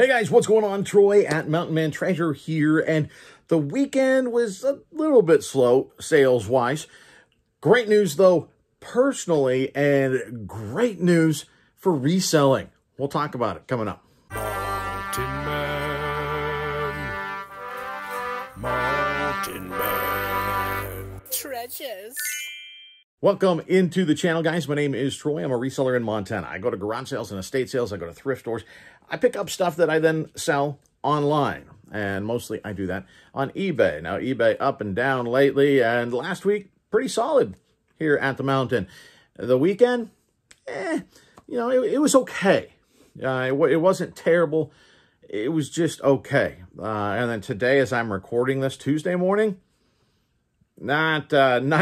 Hey guys, what's going on? Troy at Mountain Man Treasure here, and the weekend was a little bit slow sales-wise. Great news though, personally, and great news for reselling. We'll talk about it coming up. Mountain Man Treasures. Welcome into the channel, guys. My name is Troy. I'm a reseller in Montana. I go to garage sales and estate sales. I go to thrift stores. I pick up stuff that I then sell online, and mostly I do that on eBay. Now, eBay up and down lately, and last week, pretty solid here at the mountain. The weekend, you know, it was okay. It wasn't terrible. It was just okay. And then today, as I'm recording this Tuesday morning, Not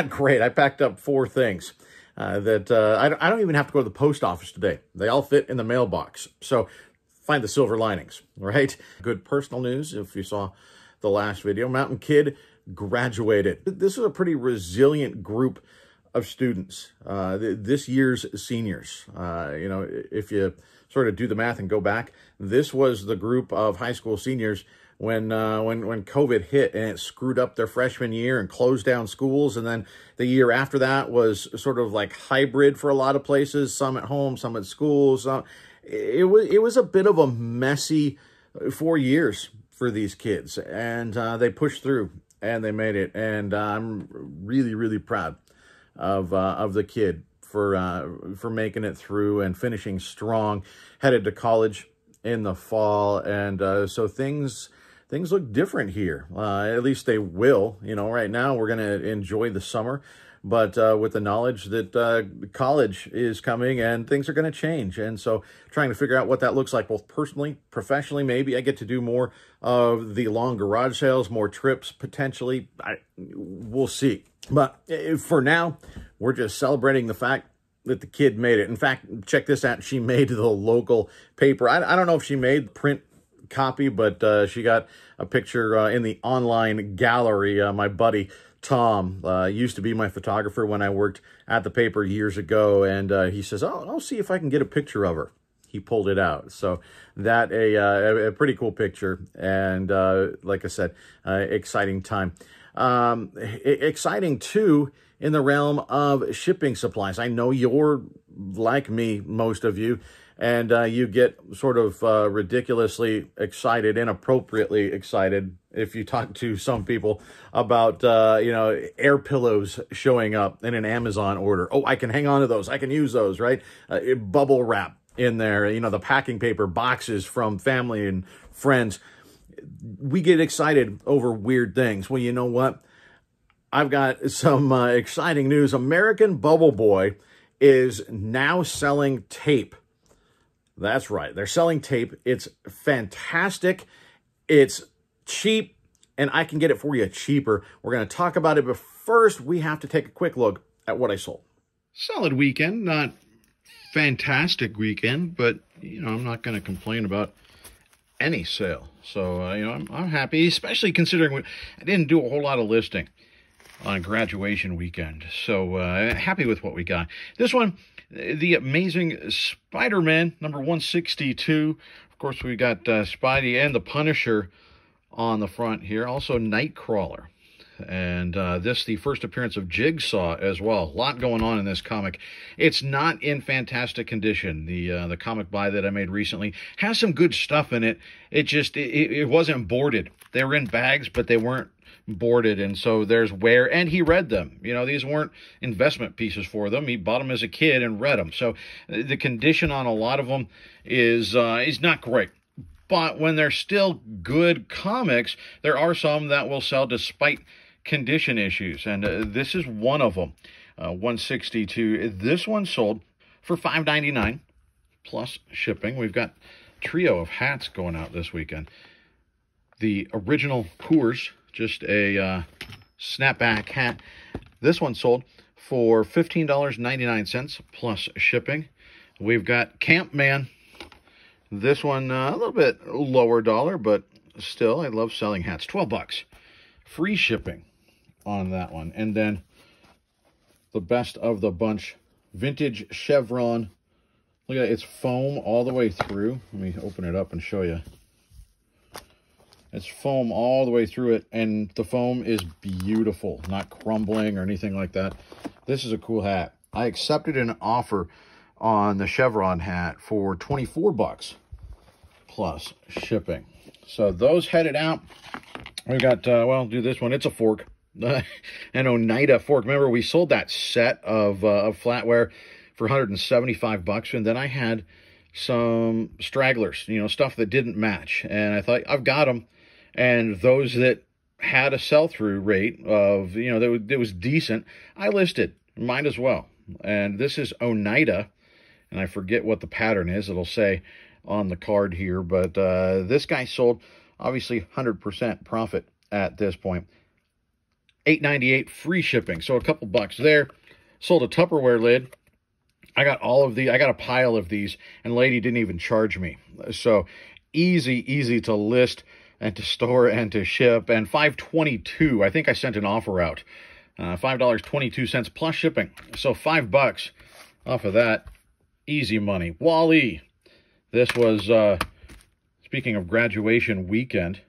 great. I packed up four things I don't even have to go to the post office today. They all fit in the mailbox. So find the silver linings, right? Good personal news. If you saw the last video, Mountain Kid graduated. This is a pretty resilient group of students. This year's seniors, you know, if you sort of do the math and go back, this was the group of high school seniors when COVID hit and it screwed up their freshman year and closed down schools. And then the year after that was sort of like hybrid for a lot of places, some at home, some at school. Some, it was a bit of a messy 4 years for these kids. And they pushed through and they made it. And I'm really, really proud of the kid for making it through and finishing strong, headed to college in the fall. And so things look different here. At least they will. You know, right now we're going to enjoy the summer, but with the knowledge that college is coming and things are going to change. And so trying to figure out what that looks like, both personally, professionally. Maybe I get to do more of the long garage sales, more trips, potentially. We'll see. But for now, we're just celebrating the fact that the kid made it. In fact, check this out. She made the local paper. I don't know if she made print copy, but she got a picture in the online gallery. My buddy Tom used to be my photographer when I worked at the paper years ago, and he says, "Oh, I'll see if I can get a picture of her." He pulled it out, so that a pretty cool picture, and like I said, exciting time. Exciting too in the realm of shipping supplies. I know you're like me, most of you. And you get sort of ridiculously excited, inappropriately excited, if you talk to some people about, you know, air pillows showing up in an Amazon order. Oh, I can hang on to those. I can use those, right? Bubble wrap in there, you know, the packing paper boxes from family and friends. We get excited over weird things. Well, you know what? I've got some exciting news. American Bubble Boy is now selling tape. That's right. They're selling tape. It's fantastic. It's cheap, and I can get it for you cheaper. We're going to talk about it, but first we have to take a quick look at what I sold. Solid weekend, not fantastic weekend, but you know, I'm not going to complain about any sale. So, you know, I'm happy, especially considering I didn't do a whole lot of listing on graduation weekend. So, happy with what we got. This one, the Amazing Spider-Man, number 162. Of course, we got Spidey and the Punisher on the front here. Also, Nightcrawler. And this, the first appearance of Jigsaw as well. A lot going on in this comic. It's not in fantastic condition. The comic buy that I made recently has some good stuff in it. It just, it wasn't boarded. They were in bags, but they weren't boarded, and so there's wear, and he read them. You know, these weren't investment pieces for them. He bought them as a kid and read them. So the condition on a lot of them is not great. But when they're still good comics, there are some that will sell despite condition issues, and this is one of them. 162. This one sold for $5.99 plus shipping. We've got a trio of hats going out this weekend. The original Coors, just a snapback hat. This one sold for $15.99 plus shipping. We've got Campman. This one a little bit lower dollar, but still, I love selling hats. 12 bucks. Free shipping on that one. And then the best of the bunch, vintage Chevron. Look at it. It's foam all the way through. Let me open it up and show you It's foam all the way through it, and the foam is beautiful, not crumbling or anything like that. This is a cool hat. I accepted an offer on the Chevron hat for 24 bucks plus shipping. So those headed out. We've got, well, do this one. It's a fork, an Oneida fork. Remember, we sold that set of flatware for 175 bucks, and then I had some stragglers, you know, stuff that didn't match. And I thought, I've got them. And those that had a sell-through rate of, you know, that was decent, I listed. Might as well. And this is Oneida, and I forget what the pattern is. It'll say on the card here, but this guy sold, obviously, 100% profit at this point. $8.98 free shipping, so a couple bucks there. Sold a Tupperware lid. I got all of the, I got a pile of these, and lady didn't even charge me. So easy to list and to store and to ship. And $5.22, I think I sent an offer out. $5.22 plus shipping. So $5 off of that. Easy money. WALL-E. This was, speaking of graduation weekend,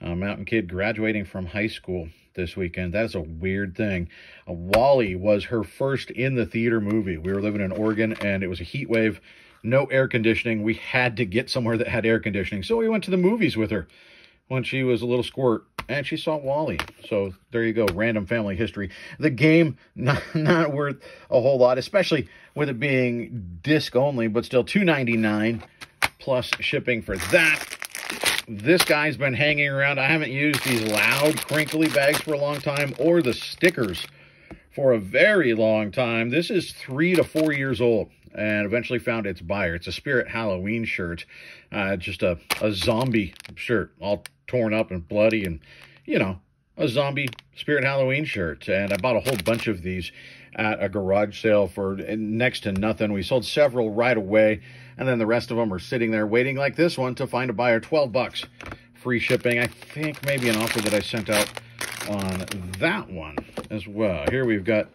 Mountain Kid graduating from high school this weekend. That's a weird thing. WALL-E was her first in the theater movie. We were living in Oregon, and it was a heat wave, no air conditioning. We had to get somewhere that had air conditioning. So we went to the movies with her when she was a little squirt, and she saw WALL-E. So there you go, random family history. The game, not worth a whole lot, especially with it being disc only, but still $2.99 plus shipping for that. This guy's been hanging around. I haven't used these loud, crinkly bags for a long time, or the stickers for a very long time. This is 3 to 4 years old, and eventually found its buyer. It's a Spirit Halloween shirt, just a zombie shirt, all torn up and bloody, and, you know, a zombie Spirit Halloween shirt. And I bought a whole bunch of these at a garage sale for next to nothing. We sold several right away, and then the rest of them are sitting there waiting, like this one, to find a buyer. 12 bucks free shipping. I think maybe an offer that I sent out on that one as well. Here we've got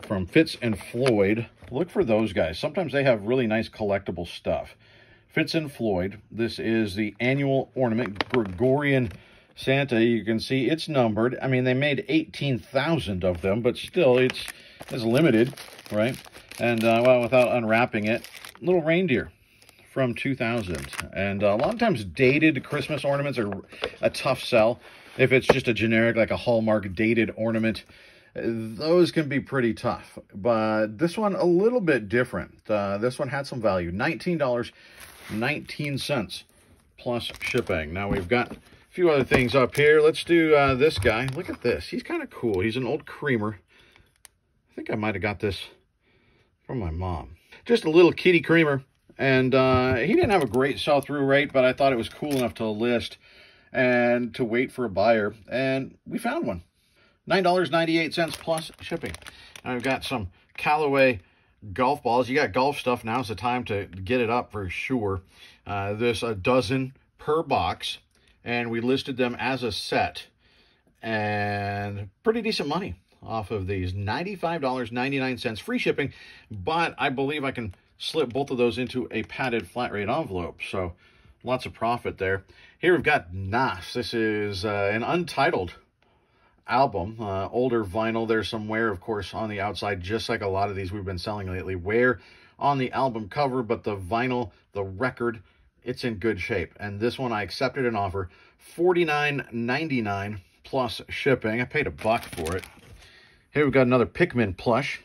from Fitz and Floyd. Look for those guys. Sometimes they have really nice collectible stuff. Fitz and Floyd. This is the annual ornament, Gregorian Santa. You can see it's numbered. I mean, they made 18,000 of them, but still, it's limited, right? And well, without unwrapping it, little reindeer from 2000. And a lot of times dated Christmas ornaments are a tough sell. If it's just a generic, like a Hallmark dated ornament, those can be pretty tough. But this one, a little bit different. This one had some value. $19.19 plus shipping. Now we've got a few other things up here. Let's do this guy. Look at this. He's kind of cool. He's an old creamer. I think I might have got this from my mom. Just a little kitty creamer. And he didn't have a great sell-through rate, but I thought it was cool enough to list and to wait for a buyer. And we found one. $9.98 plus shipping. And I've got some Callaway golf balls. You got golf stuff. Now's the time to get it up for sure. There's a dozen per box, and we listed them as a set. And pretty decent money off of these. $95.99 free shipping, but I believe I can slip both of those into a padded flat rate envelope. So lots of profit there. Here we've got Nas. This is an untitled album, older vinyl. There's some wear, of course, on the outside, just like a lot of these we've been selling lately. Wear on the album cover, but the vinyl, the record, it's in good shape. And this one, I accepted an offer, $49.99 plus shipping. I paid $1 for it. Here we've got another Pikmin plush.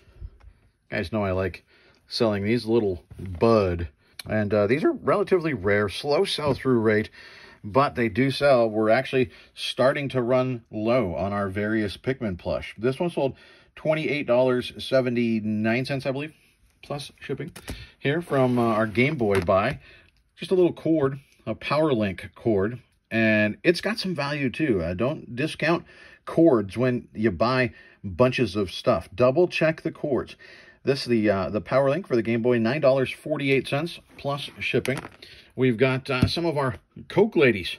You guys know I like selling these, little bud. And these are relatively rare, slow sell-through rate, but they do sell. We're actually starting to run low on our various Pikmin plush. This one sold $28.79, I believe, plus shipping. Here from our Game Boy buy, just a little cord, a Power Link cord, and it's got some value too. Don't discount cords when you buy bunches of stuff. Double check the cords. This is the Power Link for the Game Boy, $9.48 plus shipping. We've got some of our Coke ladies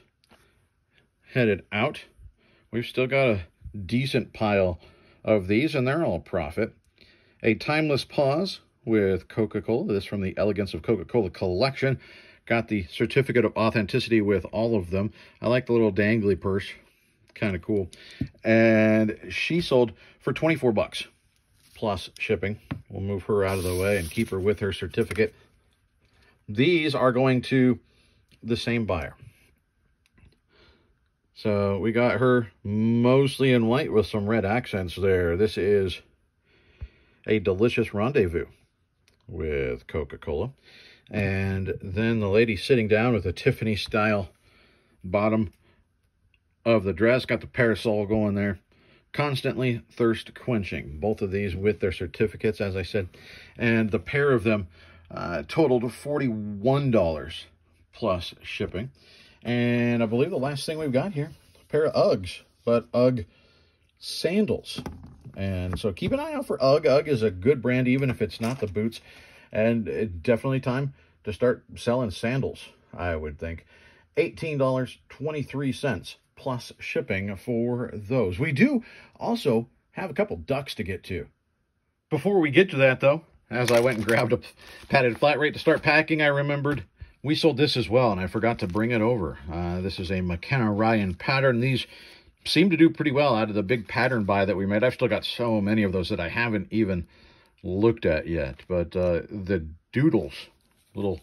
headed out. We've still got a decent pile of these, and they're all profit. A Timeless Pause with Coca-Cola. This from the Elegance of Coca-Cola collection. Got the certificate of authenticity with all of them. I like the little dangly purse. Kind of cool. And she sold for 24 bucks plus shipping. We'll move her out of the way and keep her with her certificate. These are going to the same buyer. So we got her mostly in white with some red accents there. This is a delicious rendezvous with Coca-Cola. And then the lady sitting down with a Tiffany style bottom of the dress. Got the parasol going there. Constantly thirst quenching. Both of these with their certificates, as I said. And the pair of them totaled $41 plus shipping. And I believe the last thing we've got here, a pair of Uggs, but Ugg sandals. And so keep an eye out for Ugg. Ugg is a good brand, even if it's not the boots. And it's definitely time to start selling sandals, I would think. $18.23 plus shipping for those. We do also have a couple ducks to get to. Before we get to that, though, as I went and grabbed a padded flat rate to start packing, I remembered we sold this as well, and I forgot to bring it over. This is a McKenna Ryan pattern. These seem to do pretty well out of the big pattern buy that we made. I've still got so many of those that I haven't even looked at yet. But the doodles, little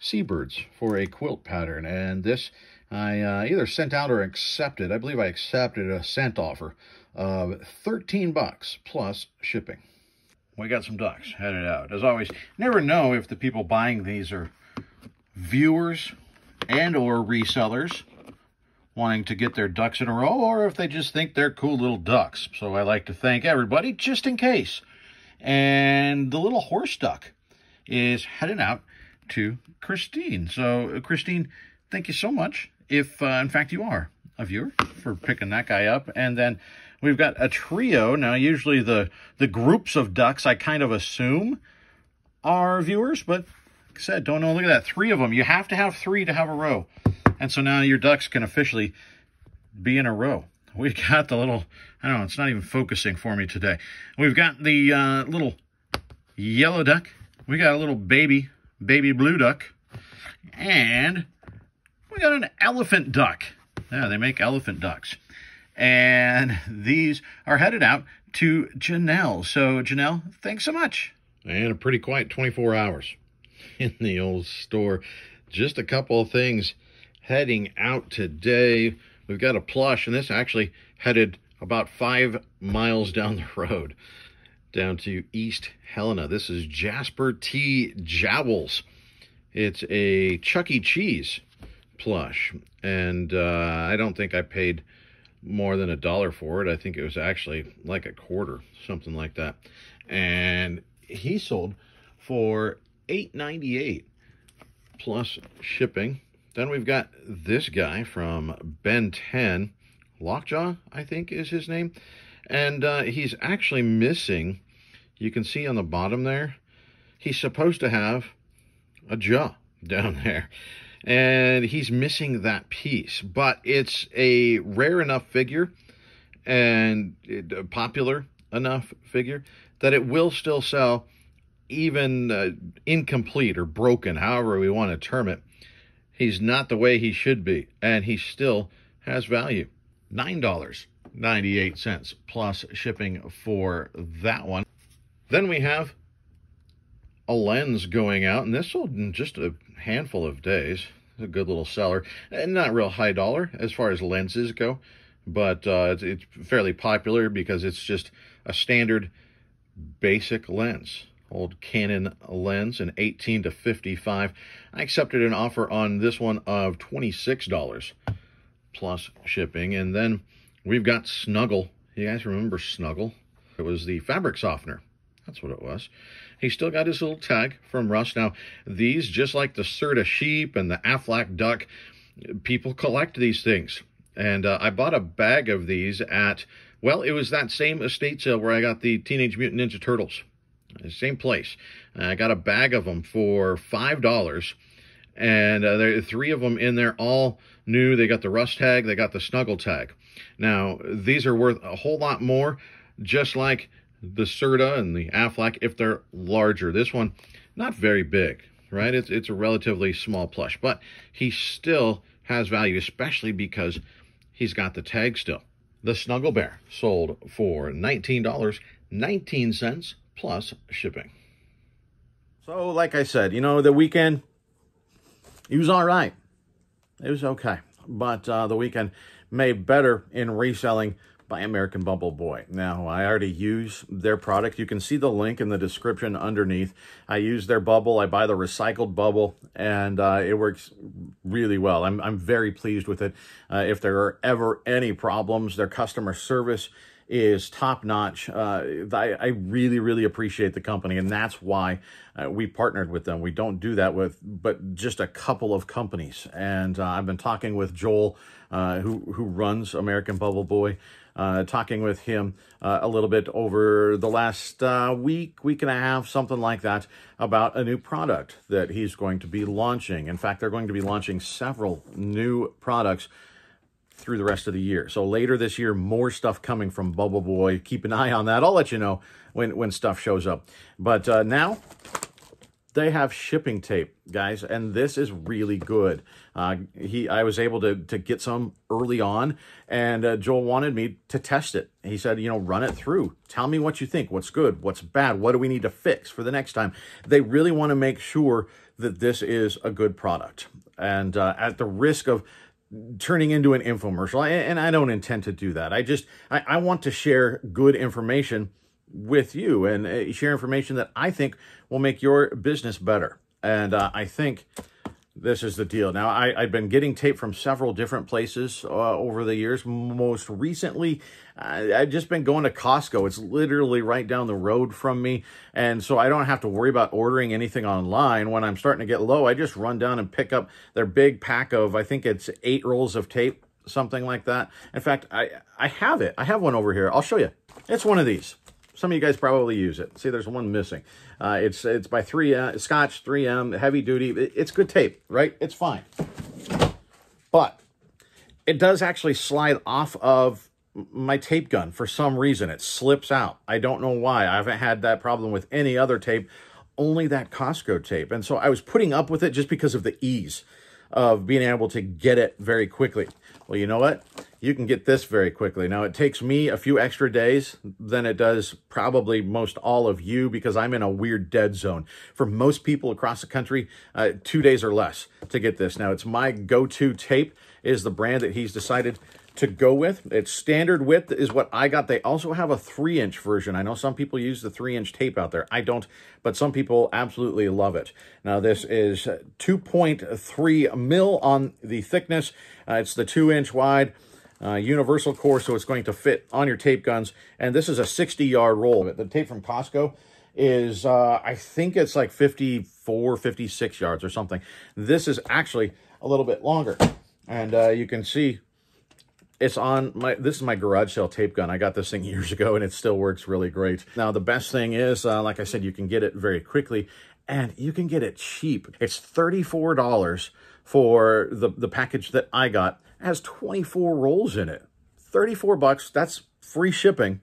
seabirds for a quilt pattern. And this I either sent out or accepted. I believe I accepted a scent offer of 13 bucks plus shipping. We got some ducks headed out. As always, never know if the people buying these are viewers and or resellers wanting to get their ducks in a row, or if they just think they're cool little ducks. So I like to thank everybody just in case. And the little horse duck is headed out to Christine. So Christine, thank you so much if in fact you are a viewer for picking that guy up. And then we've got a trio. Now usually the groups of ducks I kind of assume are viewers, but like I said, don't know. Look at that, three of them. You have to have three to have a row. And so now your ducks can officially be in a row. We got the little, I don't know, it's not even focusing for me today. We've got the little yellow duck. We got a little baby blue duck. And we got an elephant duck. Yeah, they make elephant ducks. And these are headed out to Janelle. So Janelle, thanks so much. And a pretty quiet 24 hours in the old store. Just a couple of things heading out today. We've got a plush, and this actually headed about 5 miles down the road, down to East Helena. This is Jasper T. Jowls. It's a Chuck E. Cheese plush, and I don't think I paid more than $1 for it. I think it was actually like a quarter, something like that. And he sold for $8.98 plus shipping. Then we've got this guy from Ben 10, Lockjaw, I think is his name. And he's actually missing, you can see on the bottom there, he's supposed to have a jaw down there. And he's missing that piece, but it's a rare enough figure and a popular enough figure that it will still sell even incomplete or broken, however we want to term it. He's not the way he should be, and he still has value. $9.98 plus shipping for that one. Then we have a lens going out, and this sold in just a handful of days. It's a good little seller, and not real high dollar as far as lenses go, but it's fairly popular because it's just a standard basic lens. Old Canon lens, an 18 to 55. I accepted an offer on this one of $26 plus shipping. And then we've got Snuggle. You guys remember Snuggle? It was the fabric softener. That's what it was. He still got his little tag from Russ. Now, these, just like the Serta sheep and the Aflac duck, people collect these things. And I bought a bag of these at, well, it was that same estate sale where I got the Teenage Mutant Ninja Turtles. Same place. I got a bag of them for $5, and there are three of them in there, all new. They got the Rust tag, they got the Snuggle tag. Now, these are worth a whole lot more, just like the Serta and the Aflac, if they're larger. This one, not very big, right? It's a relatively small plush, but he still has value, especially because he's got the tag still. The Snuggle Bear sold for $19.19 plus shipping. So, like I said, you know, the weekend, he was all right. It was okay. But the weekend made better in reselling by American Bubble Boy. Now, I already use their product. You can see the link in the description underneath. I use their bubble. I buy the recycled bubble, and it works really well. I'm very pleased with it. If there are ever any problems, their customer service is top-notch. I really, really appreciate the company, and that's why we partnered with them. We don't do that with but just a couple of companies, and I've been talking with Joel, who runs American Bubble Boy, talking with him a little bit over the last week and a half, something like that, about a new product that he's going to be launching. In fact, they're going to be launching several new products through the rest of the year. So later this year, more stuff coming from Bubble Boy. Keep an eye on that. I'll let you know when stuff shows up. But now they have shipping tape, guys, and this is really good. I was able to get some early on, and Joel wanted me to test it. He said, you know, run it through. Tell me what you think, what's good, what's bad, what do we need to fix for the next time. They really want to make sure that this is a good product. And at the risk of turning into an infomercial, and I don't intend to do that. I want to share good information with you and share information that I think will make your business better. And I think this is the deal. Now, I've been getting tape from several different places over the years. Most recently, I've just been going to Costco. It's literally right down the road from me. And so I don't have to worry about ordering anything online. When I'm starting to get low, I just run down and pick up their big pack of, I think it's 8 rolls of tape, something like that. In fact, I have it. I have one over here. I'll show you. It's one of these. Some of you guys probably use it. See, there's one missing. It's by 3M, Scotch 3M, heavy duty. It's good tape, right? It's fine. But it does actually slide off of my tape gun for some reason. It slips out. I don't know why. I haven't had that problem with any other tape, only that Costco tape. And so I was putting up with it just because of the ease of being able to get it very quickly. Well, you know what? You can get this very quickly. Now, it takes me a few extra days than it does probably most all of you because I'm in a weird dead zone. For most people across the country, 2 days or less to get this. Now, it's my go-to tape is the brand that he's decided to go with. It's standard width is what I got. They also have a 3-inch version. I know some people use the 3-inch tape out there. I don't, but some people absolutely love it. Now, this is 2.3 mil on the thickness. It's the 2-inch wide. Universal core, so it's going to fit on your tape guns. And this is a 60-yard roll. The tape from Costco is, I think it's like 54, 56 yards or something. This is actually a little bit longer. And you can see it's on this is my garage sale tape gun. I got this thing years ago, and it still works really great. Now, the best thing is, like I said, you can get it very quickly, and you can get it cheap. It's $34 for the package that I got. Has 24 rolls in it. 34 bucks. That's free shipping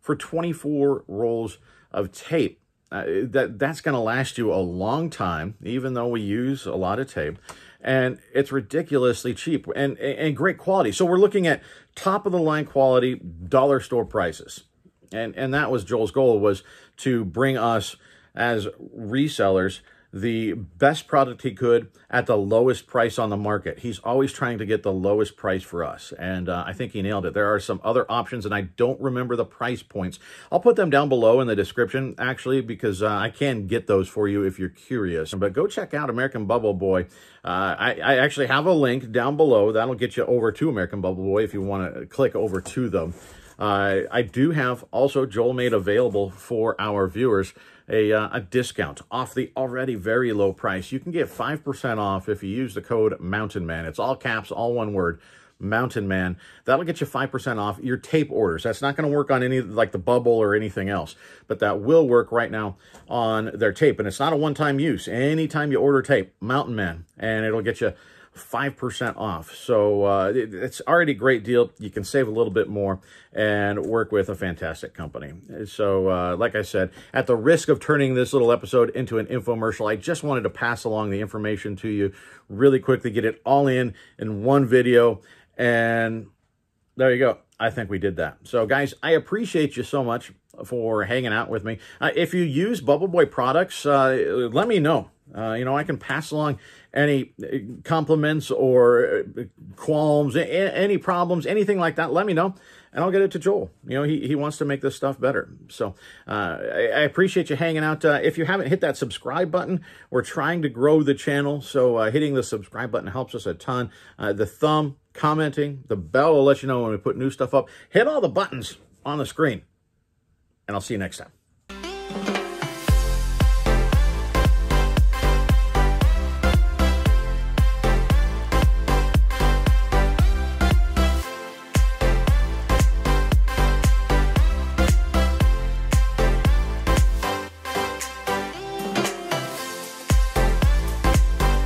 for 24 rolls of tape. That's going to last you a long time, even though we use a lot of tape. And it's ridiculously cheap and great quality. So we're looking at top-of-the-line quality dollar store prices. And that was Joel's goal, was to bring us as resellers the best product he could at the lowest price on the market. He's always trying to get the lowest price for us, and I think he nailed it. There are some other options, and I don't remember the price points. I'll put them down below in the description, actually, because I can get those for you if you're curious. But go check out American Bubble Boy. I actually have a link down below. That'll get you over to American Bubble Boy if you want to click over to them. I do have also Joel made available for our viewers a discount off the already very low price. You can get 5% off if you use the code Mountain Man. It's all caps, all one word, Mountain Man. That'll get you 5% off your tape orders. That's not going to work on any, like the bubble or anything else, but that will work right now on their tape. And it's not a one-time use. Anytime you order tape, Mountain Man, and it'll get you 5% off. So it's already a great deal. You can save a little bit more and work with a fantastic company. So like I said, at the risk of turning this little episode into an infomercial, I just wanted to pass along the information to you really quickly, get it all in one video. And there you go. I think we did that. So guys, I appreciate you so much for hanging out with me. If you use Bubble Boy products, let me know. You know, I can pass along any compliments or qualms, any problems, anything like that. Let me know, and I'll get it to Joel. You know, he wants to make this stuff better. So I appreciate you hanging out. If you haven't hit that subscribe button, we're trying to grow the channel. So hitting the subscribe button helps us a ton. The thumb, commenting, the bell will let you know when we put new stuff up. Hit all the buttons on the screen, and I'll see you next time.